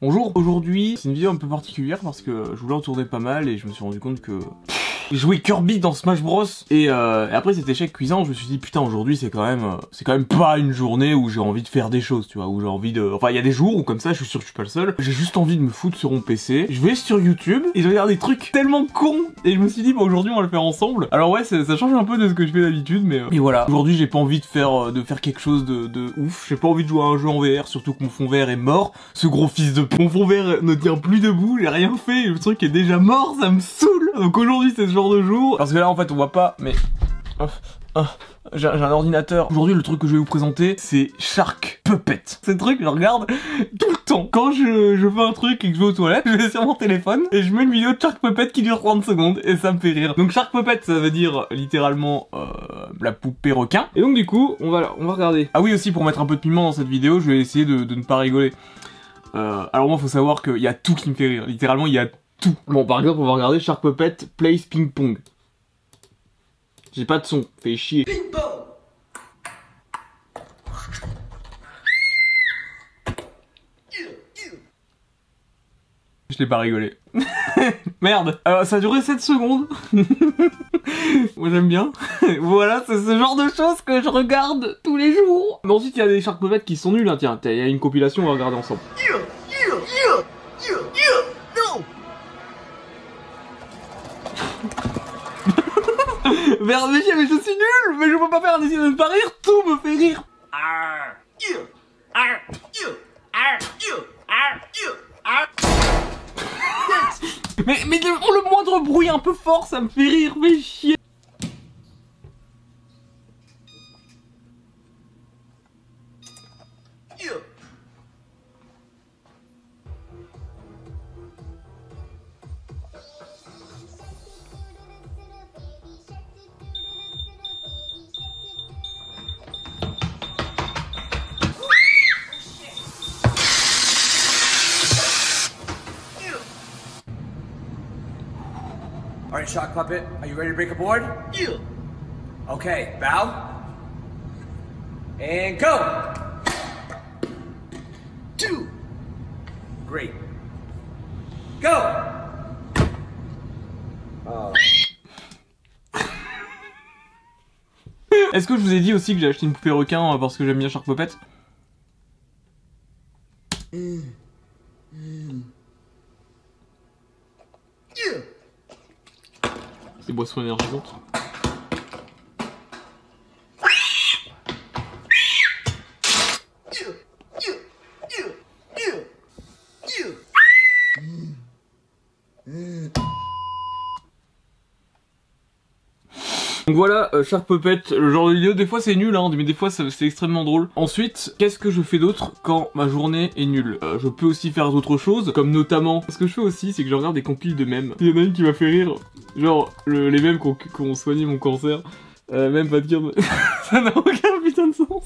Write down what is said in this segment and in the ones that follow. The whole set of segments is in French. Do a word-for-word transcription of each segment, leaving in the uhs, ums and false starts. Bonjour, aujourd'hui c'est une vidéo un peu particulière parce que je voulais en tourner pas mal et je me suis rendu compte que jouer Kirby dans Smash Bros et, euh, et après cet échec cuisant, je me suis dit putain, aujourd'hui c'est quand même c'est quand même pas une journée où j'ai envie de faire des choses, tu vois, où j'ai envie de, enfin il y a des jours où comme ça, je suis sûr que je suis pas le seul, j'ai juste envie de me foutre sur mon P C, je vais sur YouTube et je regarde des trucs tellement cons et je me suis dit bah aujourd'hui on va le faire ensemble. Alors ouais, ça, ça change un peu de ce que je fais d'habitude, mais euh... et voilà, aujourd'hui j'ai pas envie de faire de faire quelque chose de, de ouf, j'ai pas envie de jouer à un jeu en V R, surtout que mon fond vert est mort, ce gros fils de mon fond vert ne tient plus debout, j'ai rien fait, et le truc est déjà mort, ça me saoule. Donc aujourd'hui c'est ce genre de jour, parce que là en fait on voit pas, mais j'ai un ordinateur. Aujourd'hui le truc que je vais vous présenter c'est Shark Puppet. Ce truc je regarde tout le temps. Quand je, je fais un truc et que je vais aux toilettes, je vais sur mon téléphone et je mets une vidéo de Shark Puppet qui dure trente secondes et ça me fait rire. Donc Shark Puppet ça veut dire littéralement euh, la poupée requin. Et donc du coup on va, on va regarder. Ah oui, aussi pour mettre un peu de piment dans cette vidéo, je vais essayer de, de ne pas rigoler. Euh, alors moi faut savoir qu'il y a tout qui me fait rire, littéralement il y a tout. Bon par exemple on va regarder Shark Puppet plays ping pong. J'ai pas de son, fait chier. Ping pong. Je l'ai pas rigolé. Merde, euh, ça a duré sept secondes. Moi j'aime bien. Voilà, c'est ce genre de choses que je regarde tous les jours. Mais ensuite il y a des Shark Puppets qui sont nuls, hein. Tiens, il y a une compilation, on va regarder ensemble. Yeah, yeah, yeah, yeah, yeah, no. Merde, mais, mais je suis nul, mais je peux pas faire un essai de ne pas rire, tout me fait rire. Arr, yeah, arr, yeah, arr, yeah, arr, yeah, arr. Mais, mais le, le moindre bruit un peu fort, ça me fait rire, mais chier. All right, Shark Puppet, are you ready to break a board? Yeah. Okay, bow. And go! Two. Great. Go! Oh. Est-ce que je vous ai dit aussi que j'ai acheté une poupée requin parce que j'aime bien Shark Puppet? Mm. Mm. Yeah. Des boissons énergisantes. Donc voilà, euh, Shark Puppet, le genre de vidéo, des fois c'est nul, hein, mais des fois c'est extrêmement drôle. Ensuite, qu'est-ce que je fais d'autre quand ma journée est nulle? euh, Je peux aussi faire d'autres choses, comme notamment... Ce que je fais aussi, c'est que je regarde des compiles de mèmes. Il y en a une qui m'a fait rire, genre le, les mèmes qui ont qu on soigné mon cancer. Euh, même pas de cure, mais... ça n'a aucun putain de sens.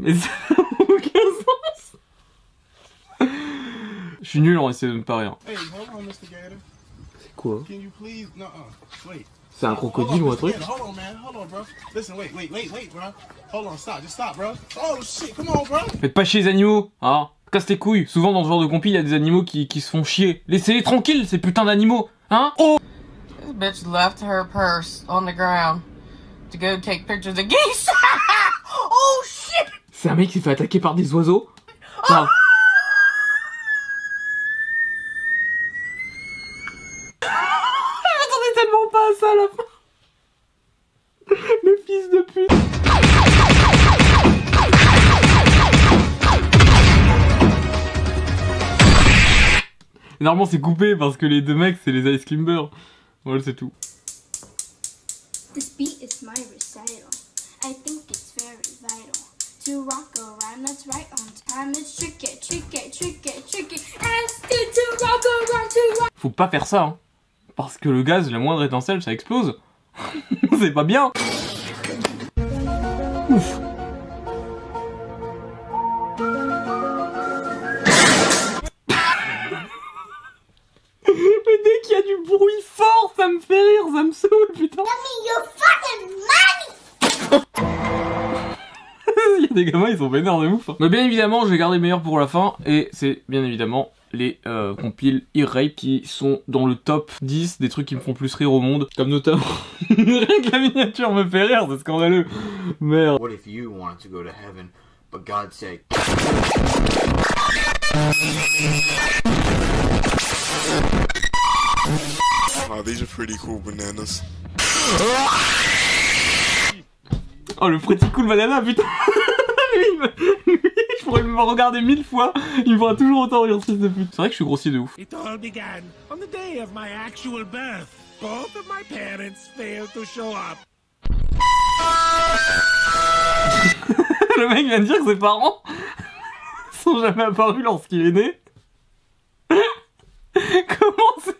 Mais ça n'a aucun sens. Je suis nul en essayant de me pas rire. C'est quoi? C'est un crocodile ou un truc? Faites pas chier les animaux, hein? Casse tes couilles. Souvent dans ce genre de compil, il y a des animaux qui, qui se font chier. Laissez-les tranquilles, ces putains d'animaux, hein? Oh! This bitch left her purse on the ground to go take pictures of geese. Oh shit! C'est un mec qui s'est fait attaquer par des oiseaux. Enfin... Ah je m'attendais tellement pas à ça à la fin. Le fils de pute. Normalement c'est coupé parce que les deux mecs c'est les Ice Climbers. Voilà, c'est tout. This beat is my recital. I think it's very vital. To rock a rhyme that's right on time, it's tricky, tricky, tricky, tricky. To rock a rhyme, to rock. Faut pas faire ça, hein. Parce que le gaz, la moindre étincelle, ça explose. C'est pas bien. Ouf. dès qu'il y a du bruit fort, ça me fait rire, ça me saoule, putain. Il y a des gamins, ils sont vénères de ouf. Mais bien évidemment, je vais garder le meilleur pour la fin, et c'est bien évidemment les euh, compiles e-rape qui sont dans le top dix des trucs qui me font plus rire au monde, comme notamment rien que la miniature me fait rire, c'est scandaleux. Merde. What if you wanted to go to heaven, but God's sake. Oh, these are pretty cool bananas. Oh, le pretty cool banana, putain. Je pourrais me regarder mille fois, il me fera toujours autant rire, fils de pute. C'est vrai que je suis grossier de ouf. It all began on the day of my actual birth. Both of my parents failed to show up. Le mec vient de dire que ses parents sont jamais apparus lorsqu'il est né. Comment c'est...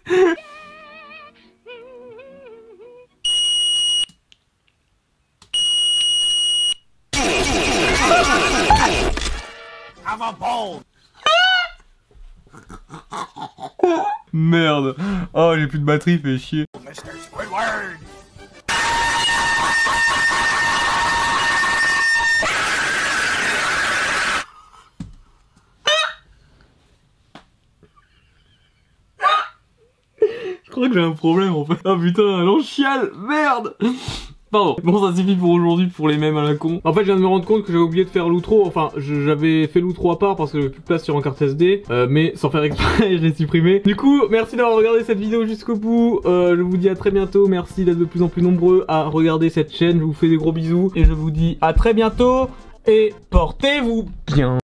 Merde. Oh, j'ai plus de batterie, fait chier. Je crois que j'ai un problème en fait. Ah putain, j'en chiale. Merde. Pardon. Bon, ça suffit pour aujourd'hui, pour les mêmes à la con. En fait, je viens de me rendre compte que j'avais oublié de faire l'outro. Enfin, j'avais fait l'outro à part parce que j'avais plus de place sur un carte S D, euh, mais sans faire exprès, je l'ai supprimé. Du coup, merci d'avoir regardé cette vidéo jusqu'au bout. Euh, je vous dis à très bientôt. Merci d'être de plus en plus nombreux à regarder cette chaîne. Je vous fais des gros bisous et je vous dis à très bientôt et portez-vous bien.